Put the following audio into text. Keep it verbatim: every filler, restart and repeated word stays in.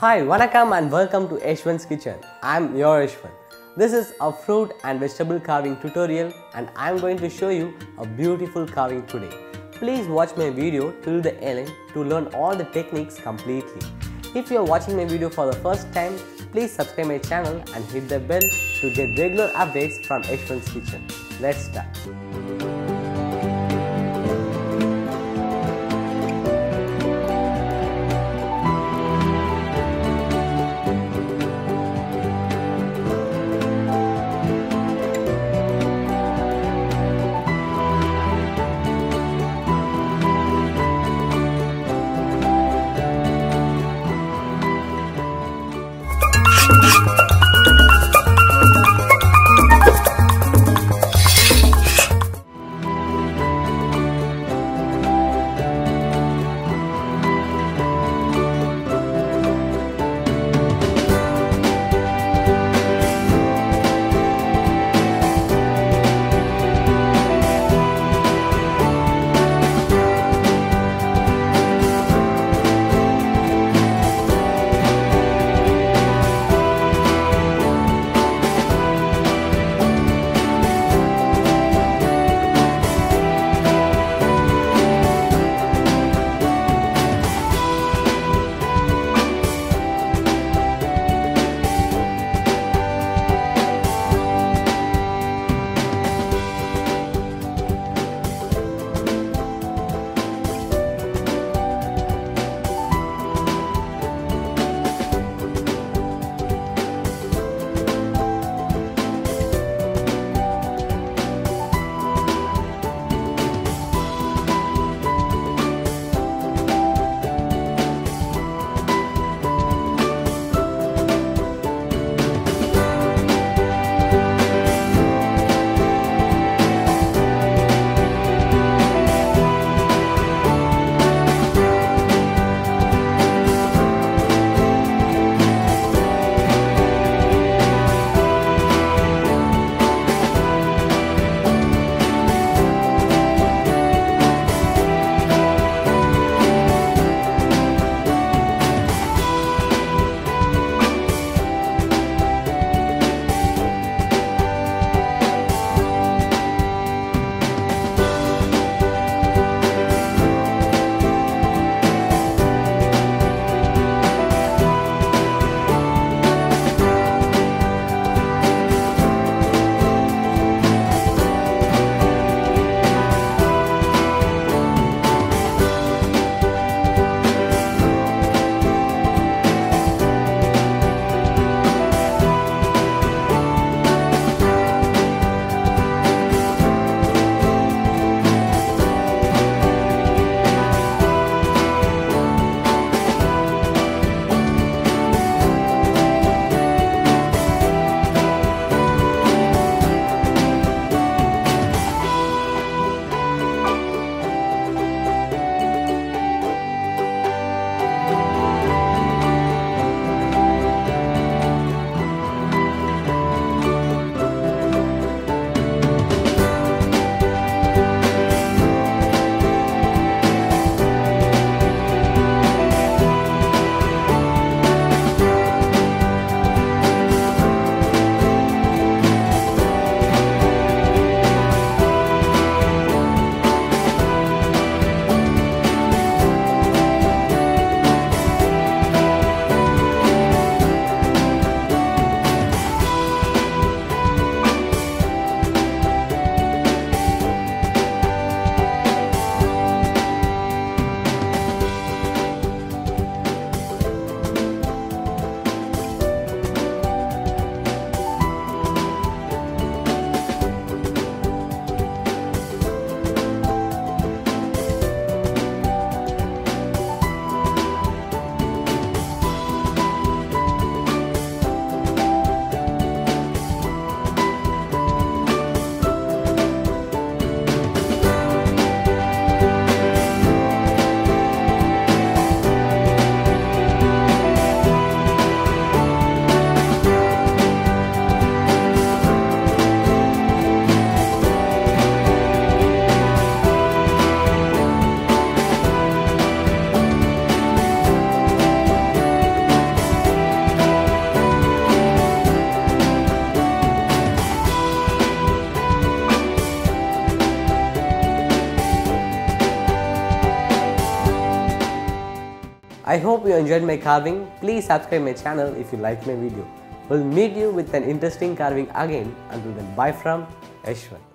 Hi, Vanakkam and welcome to Ashwin's Kitchen. I'm your Ashwin. This is a fruit and vegetable carving tutorial and I'm going to show you a beautiful carving today. Please watch my video till the end to learn all the techniques completely. If you are watching my video for the first time, please subscribe my channel and hit the bell to get regular updates from Ashwin's Kitchen. Let's start. I hope you enjoyed my carving. Please subscribe my channel if you like my video. We'll meet you with an interesting carving again. Until then, bye from Ashwin.